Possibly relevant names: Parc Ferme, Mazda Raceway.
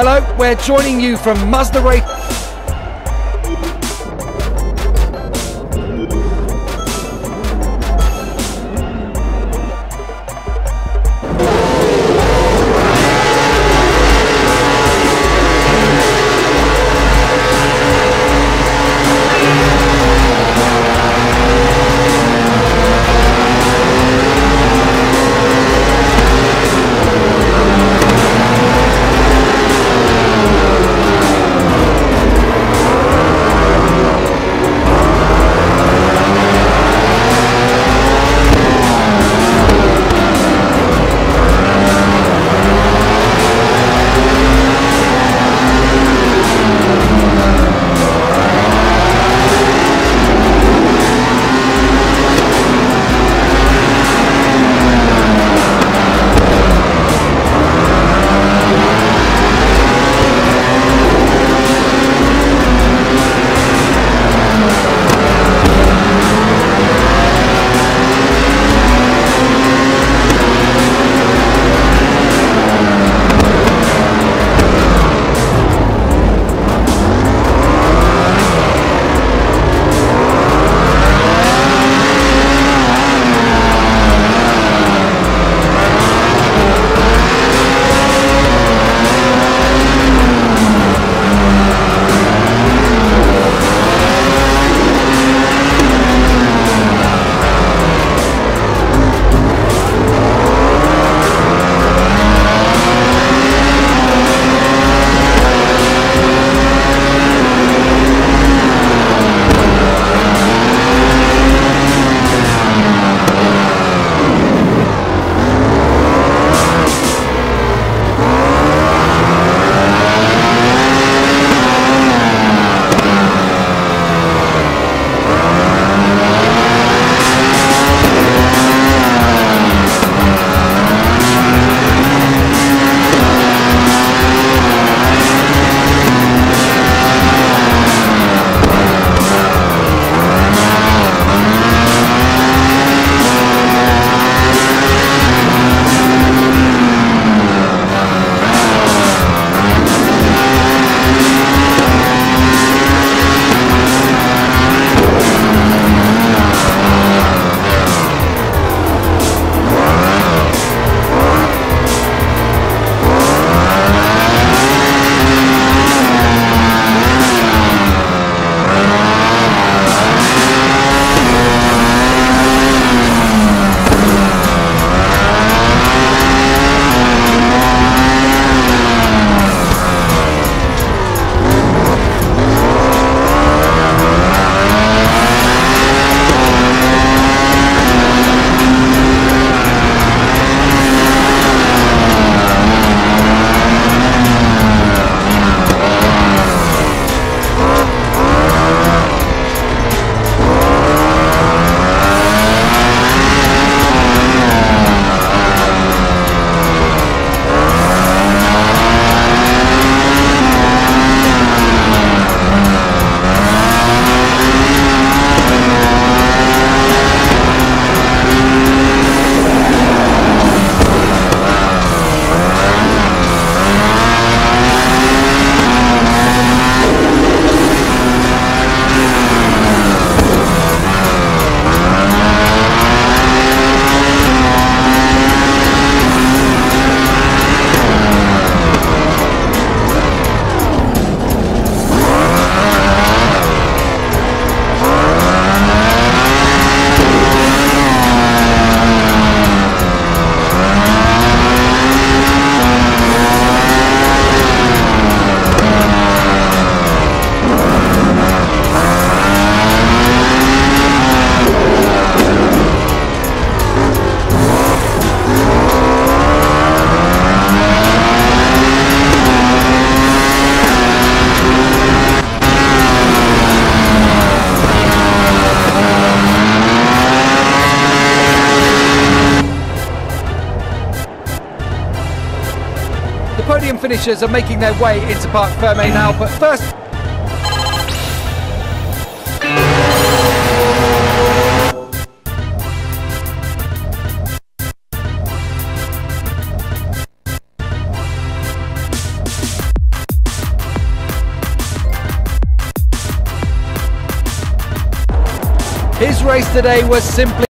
Hello, we're joining you from Mazda Raceway. Podium finishers are making their way into Parc Ferme now, but first... His race today was simply